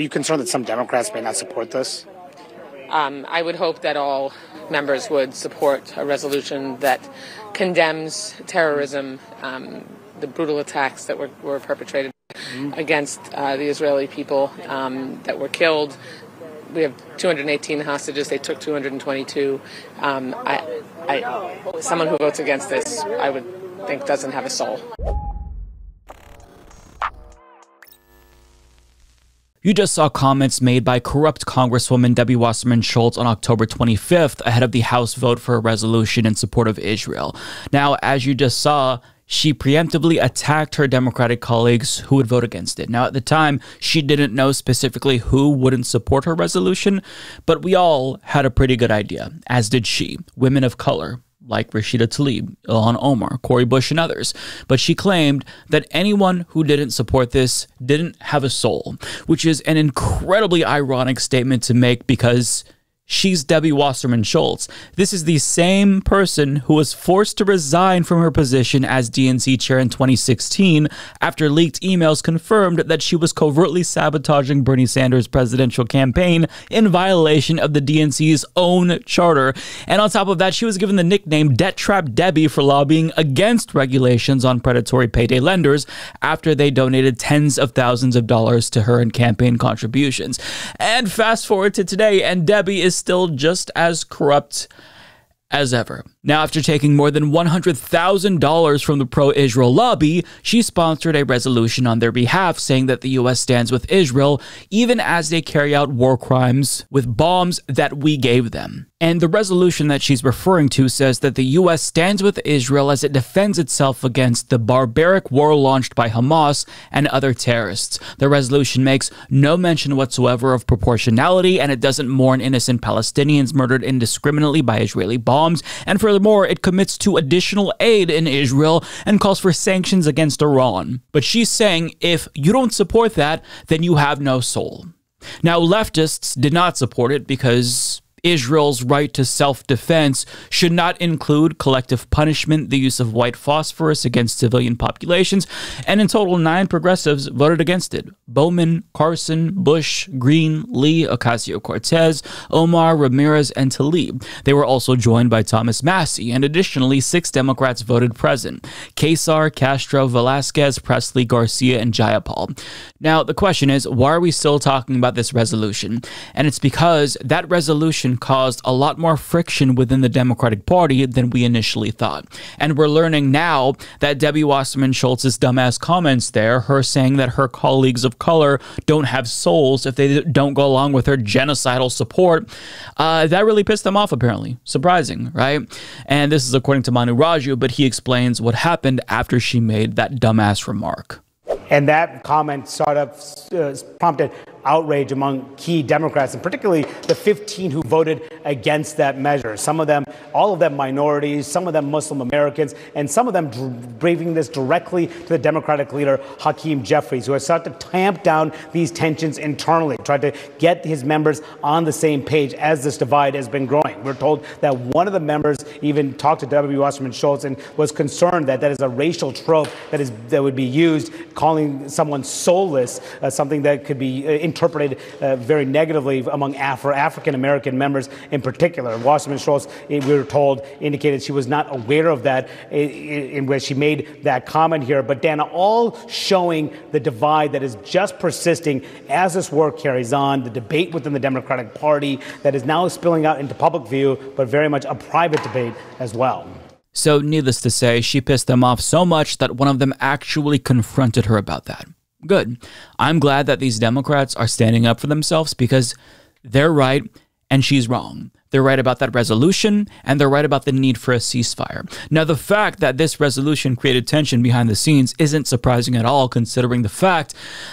Are you concerned that some Democrats may not support this? I would hope that all members would support a resolution that condemns terrorism, the brutal attacks that were perpetrated against the Israeli people that were killed. We have 218 hostages. They took 222. Someone who votes against this, I would think, doesn't have a soul. You just saw comments made by corrupt Congresswoman Debbie Wasserman Schultz on October 25th ahead of the House vote for a resolution in support of Israel. Now, as you just saw, she preemptively attacked her Democratic colleagues who would vote against it. Now, at the time, she didn't know specifically who wouldn't support her resolution, but we all had a pretty good idea, as did she. Women of color, like Rashida Tlaib, Ilhan Omar, Cori Bush, and others. But she claimed that anyone who didn't support this didn't have a soul, which is an incredibly ironic statement to make because she's Debbie Wasserman Schultz. This is the same person who was forced to resign from her position as DNC chair in 2016 after leaked emails confirmed that she was covertly sabotaging Bernie Sanders' presidential campaign in violation of the DNC's own charter. And on top of that, she was given the nickname Debt Trap Debbie for lobbying against regulations on predatory payday lenders after they donated tens of thousands of dollars to her in campaign contributions. And fast forward to today, and Debbie is still just as corrupt as ever. Now, after taking more than $100,000 from the pro-Israel lobby, she sponsored a resolution on their behalf saying that the U.S. stands with Israel even as they carry out war crimes with bombs that we gave them. And the resolution that she's referring to says that the U.S. stands with Israel as it defends itself against the barbaric war launched by Hamas and other terrorists. The resolution makes no mention whatsoever of proportionality, and it doesn't mourn innocent Palestinians murdered indiscriminately by Israeli bombs. And furthermore, it commits to additional aid in Israel and calls for sanctions against Iran. But she's saying if you don't support that, then you have no soul. Now, leftists did not support it because Israel's right to self-defense should not include collective punishment, the use of white phosphorus against civilian populations, and in total, 9 progressives voted against it. Bowman, Carson, Bush, Green, Lee, Ocasio-Cortez, Omar, Ramirez, and Tlaib. They were also joined by Thomas Massey, and additionally, 6 Democrats voted present: Kesar, Castro, Velasquez, Presley, Garcia, and Jayapal. Now, the question is, why are we still talking about this resolution? And it's because that resolution caused a lot more friction within the Democratic Party than we initially thought. And we're learning now that Debbie Wasserman Schultz's dumbass comments there, her saying that her colleagues of color don't have souls if they don't go along with her genocidal support, that really pissed them off apparently. Surprising, right? And this is according to Manu Raju, but he explains what happened after she made that dumbass remark. And that comment sort of prompted outrage among key Democrats, and particularly the 15 who voted against that measure. Some of them, all of them minorities, some of them Muslim Americans, and some of them braving this directly to the Democratic leader, Hakeem Jeffries, who has sought to tamp down these tensions internally, tried to get his members on the same page as this divide has been growing. We're told that one of the members even talked to Debbie Wasserman Schultz and was concerned that that is a racial trope that would be used, calling someone soulless, something that could be interpreted very negatively among African-American members in particular. Wasserman Schultz, we were told, indicated she was not aware of that in where she made that comment here. But, Dana, all showing the divide that is just persisting as this war carries on, the debate within the Democratic Party that is now spilling out into public view, but very much a private debate as well. So, needless to say, she pissed them off so much that one of them actually confronted her about that. Good. I'm glad that these Democrats are standing up for themselves because they're right and she's wrong. They're right about that resolution, and they're right about the need for a ceasefire. Now, the fact that this resolution created tension behind the scenes isn't surprising at all, considering the fact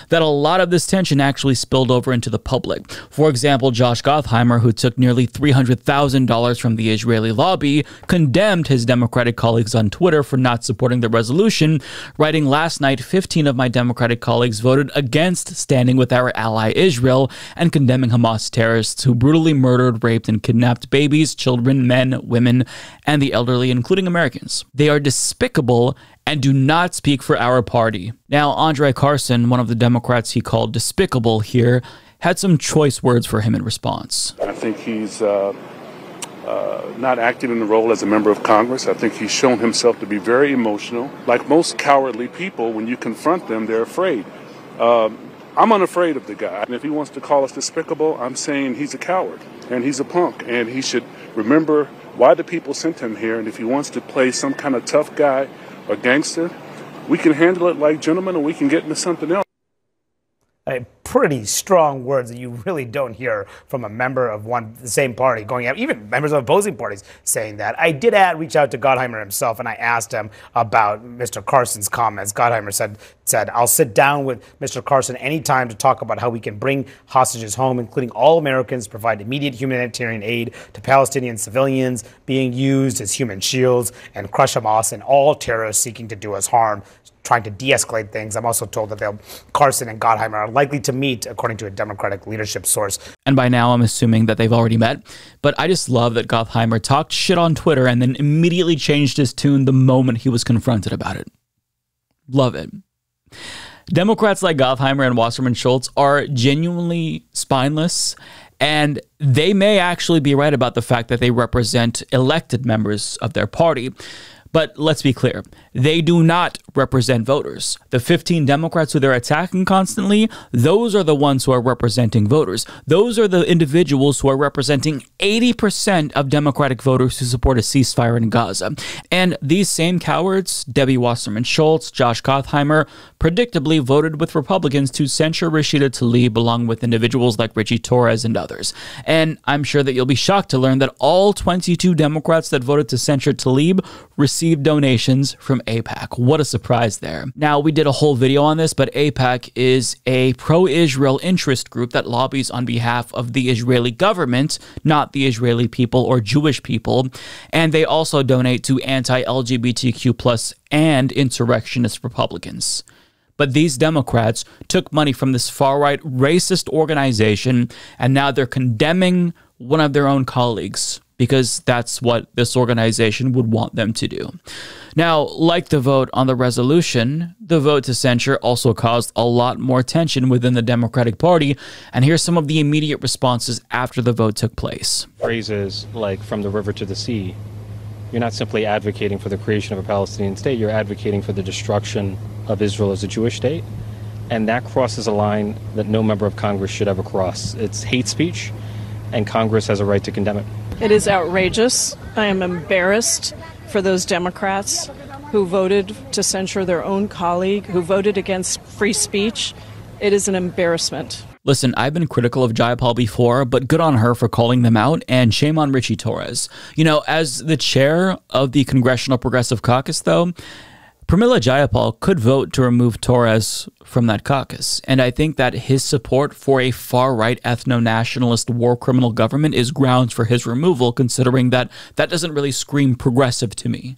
that a lot of this tension actually spilled over into the public. For example, Josh Gottheimer, who took nearly $300,000 from the Israeli lobby, condemned his Democratic colleagues on Twitter for not supporting the resolution, writing, "Last night, 15 of my Democratic colleagues voted against standing with our ally Israel and condemning Hamas terrorists who brutally murdered, raped, and kidnapped babies, children, men, women, and the elderly, including Americans. They are despicable and do not speak for our party." Now, Andre Carson, one of the Democrats he called despicable here, had some choice words for him in response. I think he's not acting in the role as a member of Congress. I think he's shown himself to be very emotional. Like most cowardly people, when you confront them, they're afraid. I'm unafraid of the guy. And if he wants to call us despicable, I'm saying he's a coward and he's a punk, and he should remember why the people sent him here. And if he wants to play some kind of tough guy or gangster, we can handle it like gentlemen, and we can get into something else. Pretty strong words that you really don't hear from a member of the same party going out, even members of opposing parties saying that. I did reach out to Gottheimer himself, and I asked him about Mr. Carson's comments. Gottheimer said, "I'll sit down with Mr. Carson anytime to talk about how we can bring hostages home, including all Americans, provide immediate humanitarian aid to Palestinian civilians being used as human shields, and crush Hamas and all terrorists seeking to do us harm, trying to de-escalate things." I'm also told that Carson and Gottheimer are likely to meet, according to a Democratic leadership source. And by now, I'm assuming that they've already met. But I just love that Gottheimer talked shit on Twitter and then immediately changed his tune the moment he was confronted about it. Love it. Democrats like Gottheimer and Wasserman Schultz are genuinely spineless, and they may actually be right about the fact that they represent elected members of their party. But let's be clear, they do not represent voters. The 15 Democrats who they're attacking constantly, those are the ones who are representing voters. Those are the individuals who are representing 80% of Democratic voters who support a ceasefire in Gaza. And these same cowards, Debbie Wasserman Schultz, Josh Gottheimer, predictably voted with Republicans to censure Rashida Tlaib, along with individuals like Richie Torres and others. And I'm sure that you'll be shocked to learn that all 22 Democrats that voted to censure Tlaib received donations from AIPAC. What a surprise there. Now, we did a whole video on this, but AIPAC is a pro-Israel interest group that lobbies on behalf of the Israeli government, not the Israeli people or Jewish people. And they also donate to anti-LGBTQ+ and insurrectionist Republicans. But these Democrats took money from this far-right racist organization, and now they're condemning one of their own colleagues, because that's what this organization would want them to do. Now, like the vote on the resolution, the vote to censure also caused a lot more tension within the Democratic Party, and here's some of the immediate responses after the vote took place. Phrases like "from the river to the sea," you're not simply advocating for the creation of a Palestinian state, you're advocating for the destruction of Israel as a Jewish state, and that crosses a line that no member of Congress should ever cross. It's hate speech, and Congress has a right to condemn it. It is outrageous. I am embarrassed for those Democrats who voted to censure their own colleague, who voted against free speech. It is an embarrassment. Listen, I've been critical of Jayapal before, but good on her for calling them out, and shame on Richie Torres. You know, as the chair of the Congressional Progressive Caucus, though, Pramila Jayapal could vote to remove Torres from that caucus, and I think that his support for a far-right ethno-nationalist war criminal government is grounds for his removal, considering that that doesn't really scream progressive to me.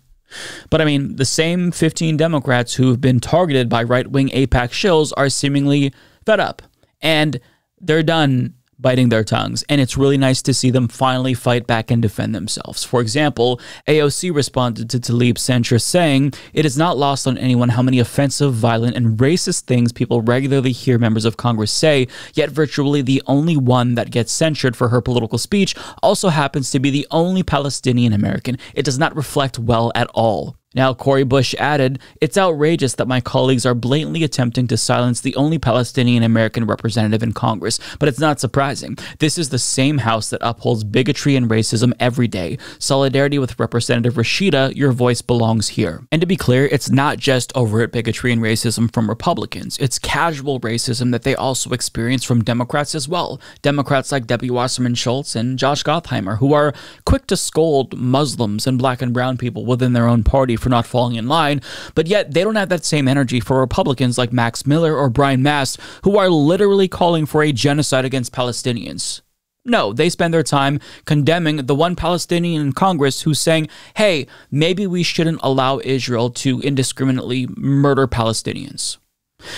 But I mean, the same 15 Democrats who've been targeted by right-wing AIPAC shills are seemingly fed up, and they're done biting their tongues, and it's really nice to see them finally fight back and defend themselves. For example, AOC responded to Tlaib's censure saying, "It is not lost on anyone how many offensive, violent, and racist things people regularly hear members of Congress say, yet virtually the only one that gets censured for her political speech also happens to be the only Palestinian American. It does not reflect well at all." Now, Cori Bush added, "It's outrageous that my colleagues are blatantly attempting to silence the only Palestinian-American representative in Congress, but it's not surprising. This is the same house that upholds bigotry and racism every day. Solidarity with Representative Rashida, your voice belongs here." And to be clear, it's not just overt bigotry and racism from Republicans. It's casual racism that they also experience from Democrats as well. Democrats like Debbie Wasserman Schultz and Josh Gottheimer, who are quick to scold Muslims and black and brown people within their own party for not falling in line, but yet they don't have that same energy for Republicans like Max Miller or Brian Mast, who are literally calling for a genocide against Palestinians. No, they spend their time condemning the one Palestinian in Congress who's saying, hey, maybe we shouldn't allow Israel to indiscriminately murder Palestinians.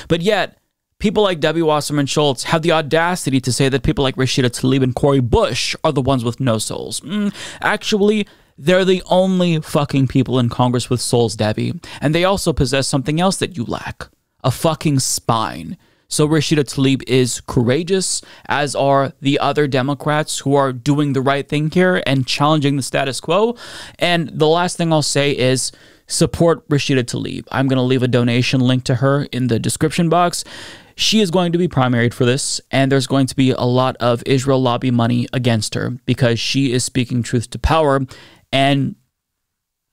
But yet, people like Debbie Wasserman Schultz have the audacity to say that people like Rashida Tlaib and Cori Bush are the ones with no souls. Actually, they're the only fucking people in Congress with souls, Debbie. And they also possess something else that you lack. A fucking spine. So Rashida Tlaib is courageous, as are the other Democrats who are doing the right thing here and challenging the status quo. And the last thing I'll say is support Rashida Tlaib. I'm going to leave a donation link to her in the description box. She is going to be primaried for this, and there's going to be a lot of Israel lobby money against her because she is speaking truth to power, and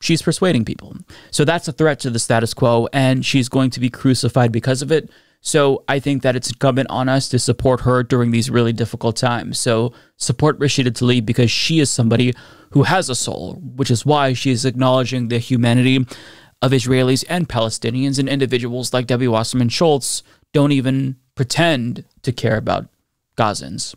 she's persuading people. So that's a threat to the status quo, and she's going to be crucified because of it. So I think that it's incumbent on us to support her during these really difficult times. So support Rashida Tlaib because she is somebody who has a soul, which is why she is acknowledging the humanity of Israelis and Palestinians, and individuals like Debbie Wasserman Schultz don't even pretend to care about Gazans.